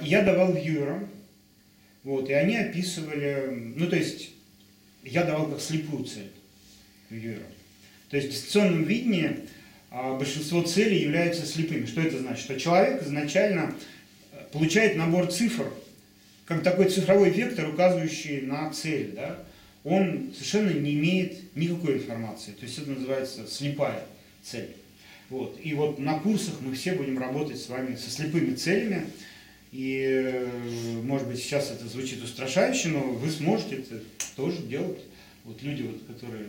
Я давал вьюерам, вот, и они описывали, ну то есть я давал как слепую цель вьюерам. То есть в дистанционном видении большинство целей являются слепыми. Что это значит? Что человек изначально получает набор цифр, как такой цифровой вектор, указывающий на цель, да? Он совершенно не имеет никакой информации. То есть это называется слепая цель. Вот. И вот на курсах мы все будем работать с вами со слепыми целями. И, может быть, сейчас это звучит устрашающе, но вы сможете это тоже делать. Вот люди, вот, которые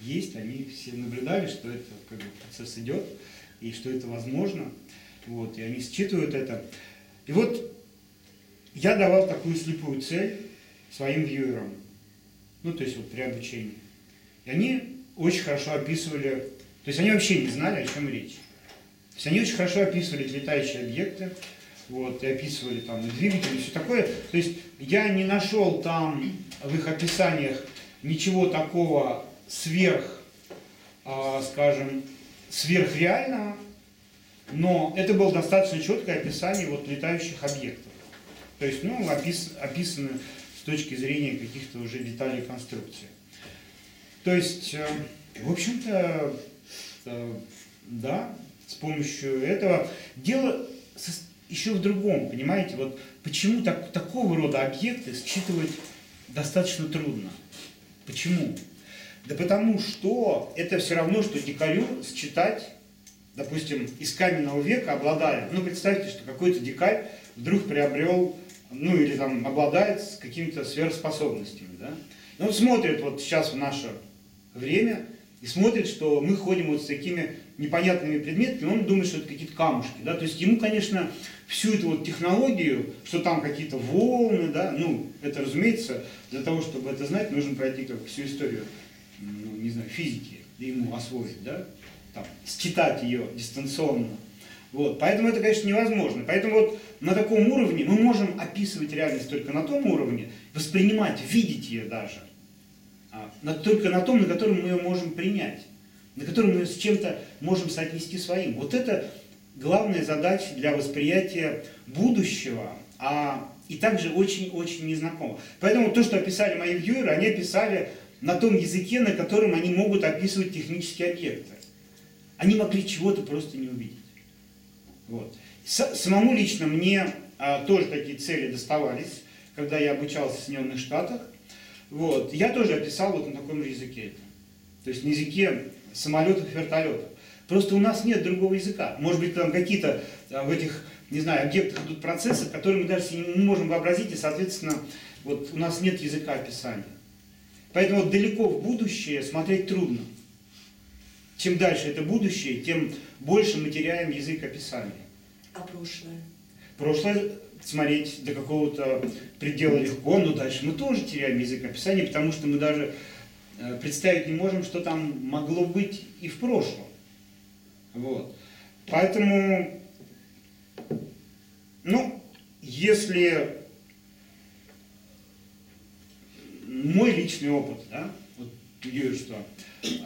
есть, они все наблюдали, что это как бы, процесс идет, и что это возможно. Вот. И они считывают это. И вот я давал такую слепую цель своим вьюерам. Ну, то есть вот при обучении. И они очень хорошо описывали, то есть они вообще не знали, о чем речь. То есть они очень хорошо описывали летающие объекты, вот, и описывали там и двигатели, и все такое. То есть я не нашел там в их описаниях ничего такого сверх, скажем, сверхреального, но это было достаточно четкое описание вот летающих объектов. То есть, ну, описано с точки зрения каких-то уже деталей конструкции. То есть, в общем-то, да, с помощью этого дело еще в другом, понимаете, вот почему такого рода объекты считывать достаточно трудно. Почему? Да потому что это все равно, что дикарю считать, допустим, из каменного века обладая, ну, представьте, что какой-то дикарь вдруг приобрел, ну, или там обладает какими-то сверхспособностями, да. И он смотрит вот сейчас в наше время и смотрит, что мы ходим вот с такими непонятными предметами, он думает, что это какие-то камушки, да. То есть ему, конечно, всю эту вот технологию, что там какие-то волны, да, ну, это, разумеется, для того, чтобы это знать, нужно пройти как всю историю, ну, не знаю, физики, ему освоить, да, там, считать ее дистанционно. Вот, поэтому это, конечно, невозможно. Поэтому вот на таком уровне мы можем описывать реальность только на том уровне, воспринимать, видеть ее даже, только на том, на котором мы ее можем принять, на котором мы ее с чем-то можем соотнести своим. Вот это главная задача для восприятия будущего, и также очень-очень незнакомого. Поэтому то, что описали мои вьюеры, они описали на том языке, на котором они могут описывать технические объекты. Они могли чего-то просто не увидеть. Вот. Самому лично мне тоже такие цели доставались, когда я обучался в Соединенных Штатах. Вот. Я тоже описал вот на таком же языке. То есть на языке самолетов и вертолетов. Просто у нас нет другого языка. Может быть, там какие-то в этих, не знаю, объектах идут процессы, которые мы даже не можем вообразить, и, соответственно, вот у нас нет языка описания. Поэтому вот далеко в будущее смотреть трудно. Чем дальше это будущее, тем больше мы теряем язык описания. А прошлое? Прошлое смотреть до какого-то предела легко, но дальше мы тоже теряем язык описания, потому что мы даже представить не можем, что там могло быть и в прошлом. Вот. Поэтому, ну, если мой личный опыт, да, вот что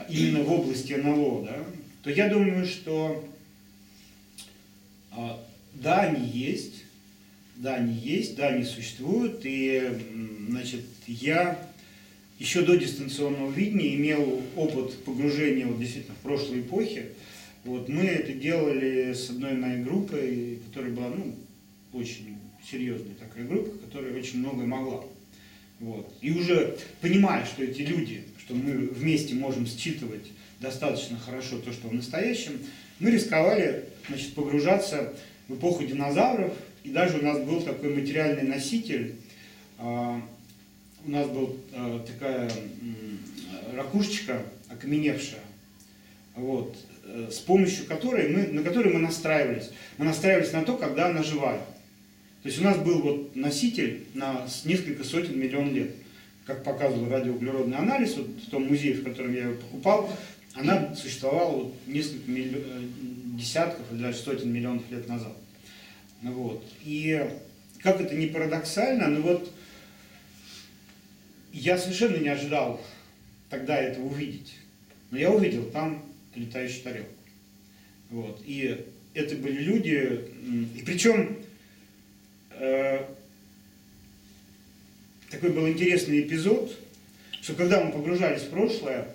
именно в области НЛО, да, то я думаю, что да, они есть, да, они существуют, и, значит, я еще до дистанционного видения имел опыт погружения вот, действительно в прошлой эпохе. Вот, мы это делали с одной моей группой, которая была, ну, очень серьезная такая группа, которая очень многое могла. Вот. И уже понимая, что эти люди, что мы вместе можем считывать достаточно хорошо то, что в настоящем, мы рисковали, значит, погружаться в эпоху динозавров, и даже у нас был такой материальный носитель, у нас была такая ракушечка окаменевшая, вот, с помощью которой на которой мы настраивались. Мы настраивались на то, когда она живая. То есть у нас был вот носитель на несколько сотен миллионов лет. Как показывал радиоуглеродный анализ, вот в том музее, в котором я ее покупал, она существовала вот несколько десятков или даже сотен миллионов лет назад. Вот. И как это не парадоксально, но вот я совершенно не ожидал тогда этого увидеть. Но я увидел там летающую тарелку. Вот. И это были люди, и причем такой был интересный эпизод, что когда мы погружались в прошлое,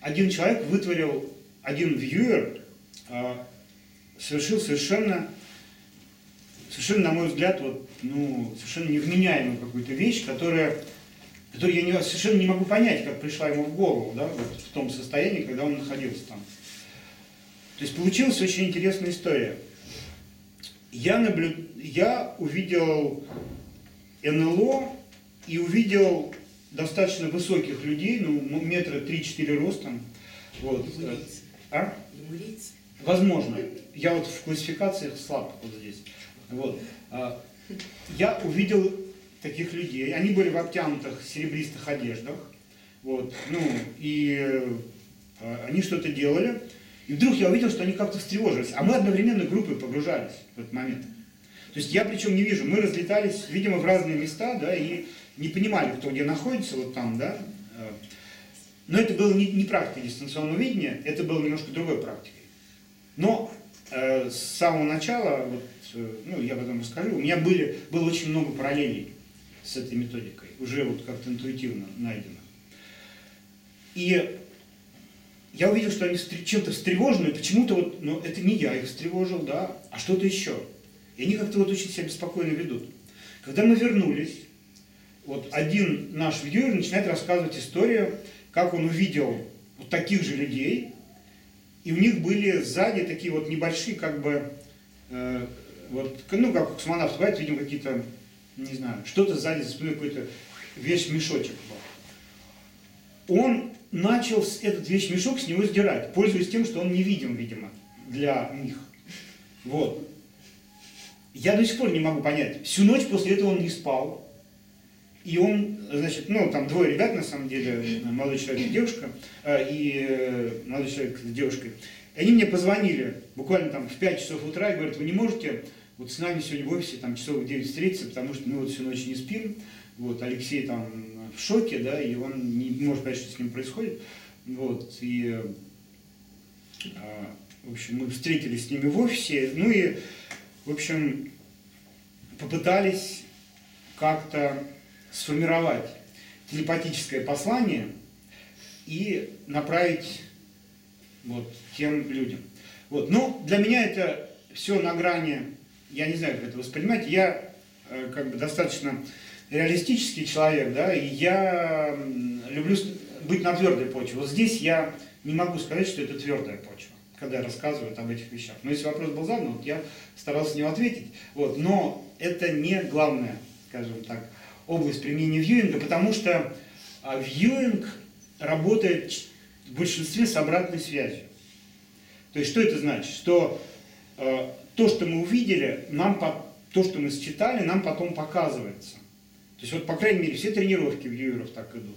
один человек вытворил, один вьюер совершил совершенно, на мой взгляд, совершенно невменяемую какую-то вещь, которую я совершенно не могу понять, как пришла ему в голову, да, вот в том состоянии, когда он находился там. То есть получилась очень интересная история. Я увидел НЛО и увидел достаточно высоких людей, метра 3-4 ростом. Вот. Возможно. Я вот в классификациях слаб вот здесь. Вот. Я увидел таких людей. Они были в обтянутых серебристых одеждах. Вот. Они что-то делали. И вдруг я увидел, что они как-то встревожились. А мы одновременно группой погружались в этот момент. То есть я причем не вижу. Мы разлетались, видимо, в разные места, да, и не понимали, кто где находится, вот там, да. Но это было не практика дистанционного видения, это было немножко другой практикой. Но с самого начала, я об этом расскажу, у меня было очень много параллелей с этой методикой, уже вот как-то интуитивно найдено. И я увидел, что они чем-то встревожены, почему-то это не я их встревожил, да, а что-то еще. И они как-то очень себя беспокойно ведут. Когда мы вернулись, один наш вьюер начинает рассказывать историю, как он увидел таких же людей, и у них были сзади такие небольшие, как у космонавтов бывает, видимо, какие-то, не знаю, что-то сзади за спиной, какой-то вещмешочек был. Он начал этот вещмешок с него сдирать, пользуясь тем, что он невидим, видимо, для них. Вот. Я до сих пор не могу понять. Всю ночь после этого он не спал. И он, там двое ребят, на самом деле, молодой человек и девушка, и молодой человек с девушкой, они мне позвонили буквально в 5 часов утра и говорят: вы не можете с нами сегодня в офисе часов в 9 встретиться, потому что мы всю ночь не спим, Алексей в шоке, да, и он не может понять, что с ним происходит, в общем, мы встретились с ними в офисе, в общем, попытались как-то сформировать телепатическое послание и направить тем людям. Но для меня это все на грани, я не знаю, как это воспринимать, я достаточно реалистический человек, да, и я люблю быть на твердой почве. Здесь я не могу сказать, что это твердая почва, когда я рассказываю об этих вещах. Но если вопрос был задан, я старался на него ответить. Но это не главное, скажем так, область применения вьюинга, потому что вьюинг работает в большинстве с обратной связью. То есть что это значит? Что то, что мы увидели, то, что мы считали, нам потом показывается. То есть по крайней мере, все тренировки вьюеров так идут.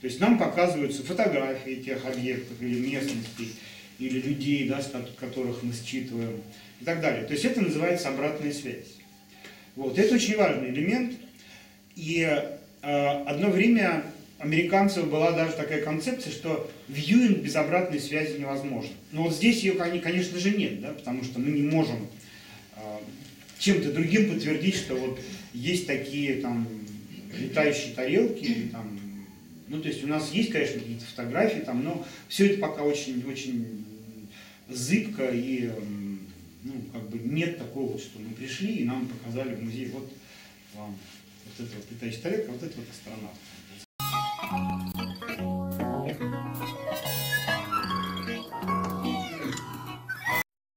То есть нам показываются фотографии тех объектов или местностей, или людей, да, которых мы считываем, и так далее. То есть это называется обратная связь. Это очень важный элемент. И одно время американцев была даже такая концепция, что вьюинг без обратной связи невозможен. Но здесь ее, конечно же, нет, да, потому что мы не можем чем-то другим подтвердить, что есть такие летающие тарелки. То есть у нас есть, конечно, какие-то фотографии, но все это пока очень, очень зыбко и нет такого, что мы пришли и нам показали в музей: вот вам. Вот это летающая тарелка, вот это астронавт.